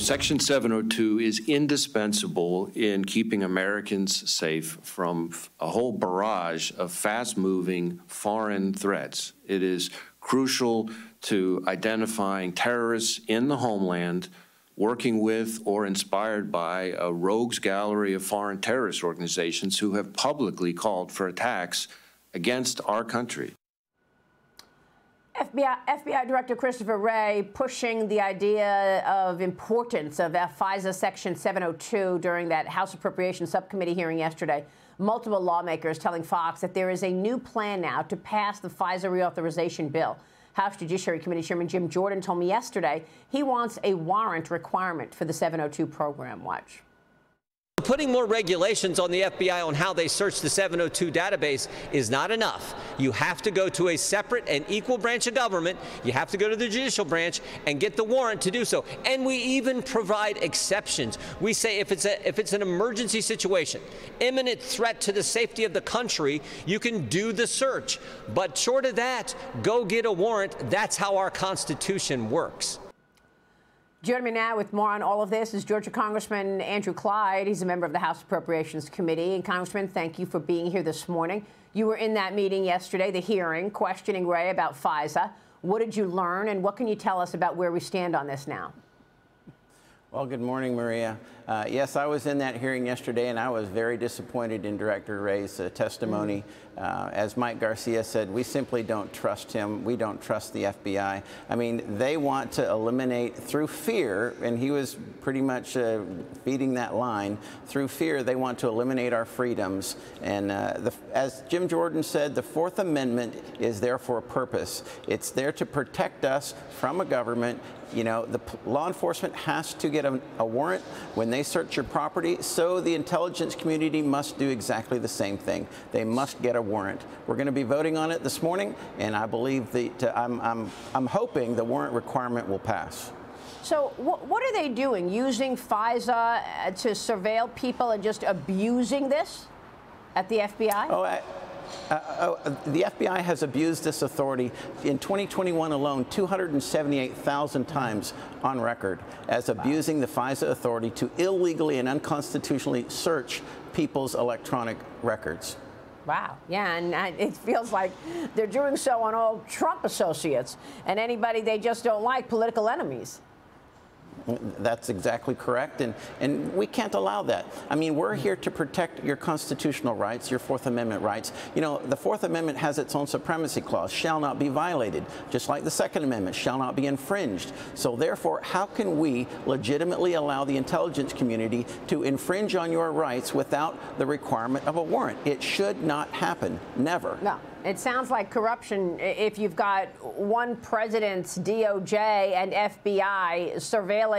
Section 702 is indispensable in keeping Americans safe from a whole barrage of fast-moving foreign threats. It is crucial to identifying terrorists in the homeland, working with or inspired by a rogues gallery of foreign terrorist organizations who have publicly called for attacks against our country. FBI Director Christopher Wray pushing the idea of importance of FISA Section 702 during that House Appropriations Subcommittee hearing yesterday. Multiple lawmakers telling Fox that there is a new plan now to pass the FISA reauthorization bill. House Judiciary Committee Chairman Jim Jordan told me yesterday he wants a warrant requirement for the 702 program. Watch. Putting more regulations on the FBI on how they search the 702 database is not enough. You have to go to a separate and equal branch of government. You have to go to the judicial branch and get the warrant to do so. And we even provide exceptions. We say if it's an emergency situation, imminent threat to the safety of the country, you can do the search. But short of that, go get a warrant. That's how our Constitution works. Joining me now with more on all of this is Georgia Congressman Andrew Clyde. He's a member of the House Appropriations Committee. And, Congressman, thank you for being here this morning. You were in that meeting yesterday, the hearing, questioning Wray about FISA. What did you learn, and what can you tell us about where we stand on this now? Well, good morning, Maria. Yes, I was in that hearing yesterday, and I was very disappointed in Director Wray's testimony. As Mike Garcia said, we simply don't trust him. We don't trust the FBI. I mean, they want to eliminate through fear, and he was pretty much feeding that line. Through fear, they want to eliminate our freedoms. And as Jim Jordan said, the Fourth Amendment is there for a purpose. It's there to protect us from a government. You know, the law enforcement has to get a warrant when they search your property, so the intelligence community must do exactly the same thing. They must get a warrant. We're going to be voting on it this morning, and I believe that I'm hoping the warrant requirement will pass. So what are they doing, using FISA to surveil people and just abusing this at the FBI? Oh, the FBI has abused this authority in 2021 alone 278,000 times on record as abusing the FISA authority to illegally and unconstitutionally search people's electronic records. Wow. Yeah, and it feels like they're doing so on all Trump associates and anybody they just don't like, political enemies. That's exactly correct, and we can't allow that. I mean, we're here to protect your constitutional rights, your Fourth Amendment rights. You know, the Fourth Amendment has its own supremacy clause, shall not be violated, just like the Second Amendment, shall not be infringed. So therefore, how can we legitimately allow the intelligence community to infringe on your rights without the requirement of a warrant? It should not happen, never. No. It sounds like corruption if you've got one president's DOJ and FBI surveilling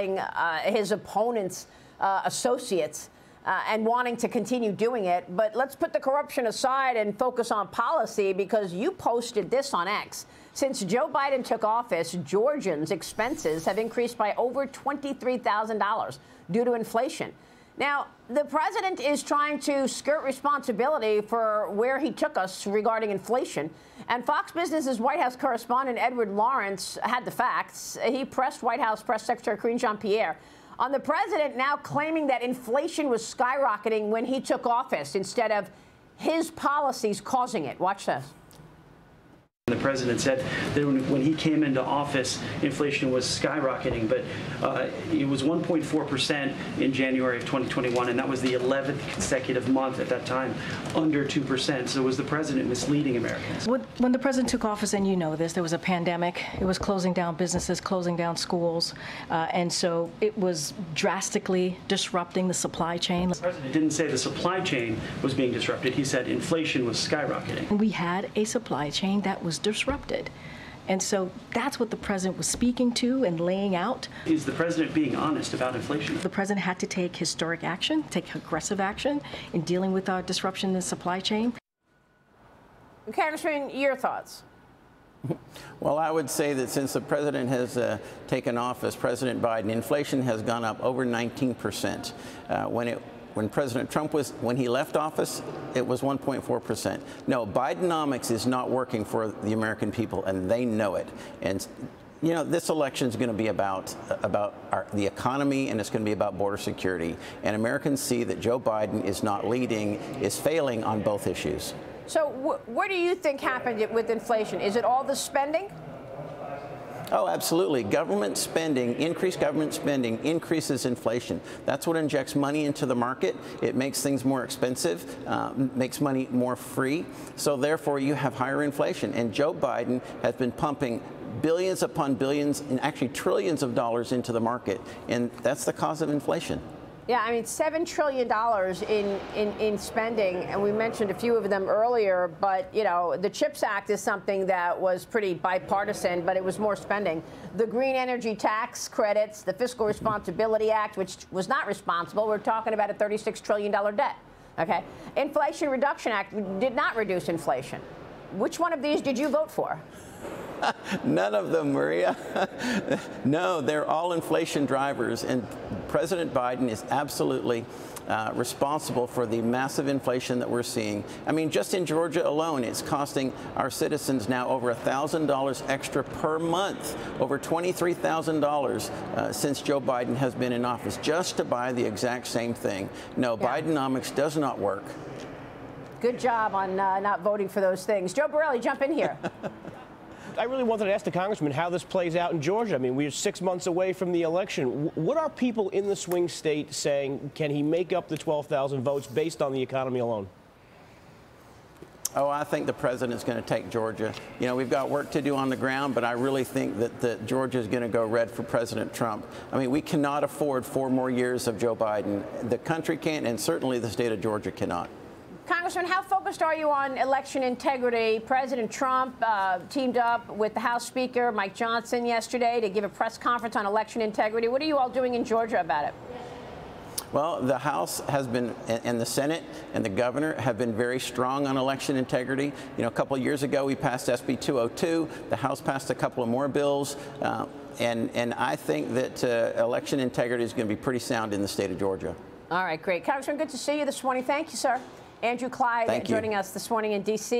his opponent's associates and wanting to continue doing it. But let's put the corruption aside and focus on policy, because you posted this on X. Since Joe Biden took office, Georgians' expenses have increased by over $23,000 due to inflation. Now, the president is trying to skirt responsibility for where he took us regarding inflation. And Fox Business's White House correspondent Edward Lawrence had the facts. He pressed White House Press Secretary Karine Jean-Pierre on the president now claiming that inflation was skyrocketing when he took office instead of his policies causing it. Watch this. The president said that when he came into office, inflation was skyrocketing, but it was 1.4% in January of 2021, and that was the 11th consecutive month at that time under 2%. So was the president misleading Americans? When the president took office, and you know this, there was a pandemic. It was closing down businesses, closing down schools, and so it was drastically disrupting the supply chain. The president didn't say the supply chain was being disrupted. He said inflation was skyrocketing. We had a supply chain that was disrupted. And so that's what the president was speaking to and laying out. Is the president being honest about inflation? The president had to take historic action, take aggressive action in dealing with our disruption in the supply chain. Congressman, your thoughts? Well, I would say that since the president has taken office, President Biden, inflation has gone up over 19%. When President Trump when he left office, it was 1.4%. No, Bidenomics is not working for the American people, and they know it. And You know, this election is going to be about the economy, and it's going to be about border security. And Americans see that Joe Biden is not leading, is failing on both issues. So what do you think happened with inflation? Is it all the spending? Oh, absolutely. Government spending, increased government spending, increases inflation. That's what injects money into the market. It makes things more expensive, makes money more free. So therefore, you have higher inflation. And Joe Biden has been pumping billions upon billions and actually trillions of dollars into the market. And that's the cause of inflation. Yeah, I mean, $7 trillion in spending, and we mentioned a few of them earlier, but, you know, the CHIPS Act is something that was pretty bipartisan, but it was more spending. The green energy tax credits, the Fiscal Responsibility Act, which was not responsible, we're talking about a $36 trillion debt, okay? Inflation Reduction Act did not reduce inflation. Which one of these did you vote for? None of them, Maria. No, they're all inflation drivers, and President Biden is absolutely responsible for the massive inflation that we're seeing. I mean, just in Georgia alone, it's costing our citizens now over $1,000 extra per month, over $23,000 since Joe Biden has been in office, just to buy the exact same thing. No, yeah. Bidenomics does not work. Good job on not voting for those things. Joe Borelli, jump in here. I really wanted to ask the congressman how this plays out in Georgia. I mean, we're 6 months away from the election. What are people in the swing state saying? Can he make up the 12,000 votes based on the economy alone? Oh, I think the president's going to take Georgia. You know, we've got work to do on the ground, but I really think that Georgia is going to go red for President Trump. I mean, we cannot afford 4 more years of Joe Biden. The country can't, and certainly the state of Georgia cannot. Congressman, how focused are you on election integrity? President Trump teamed up with the House Speaker, Mike Johnson, yesterday to give a press conference on election integrity. What are you all doing in Georgia about it? Well, the House has been, and the Senate and the governor have been very strong on election integrity. You know, a couple of years ago, we passed SB 202. The House passed a couple of more bills. And I think that election integrity is going to be pretty sound in the state of Georgia. All right, great. Congressman, good to see you this morning. Thank you, sir. Andrew Clyde joining us this morning in D.C.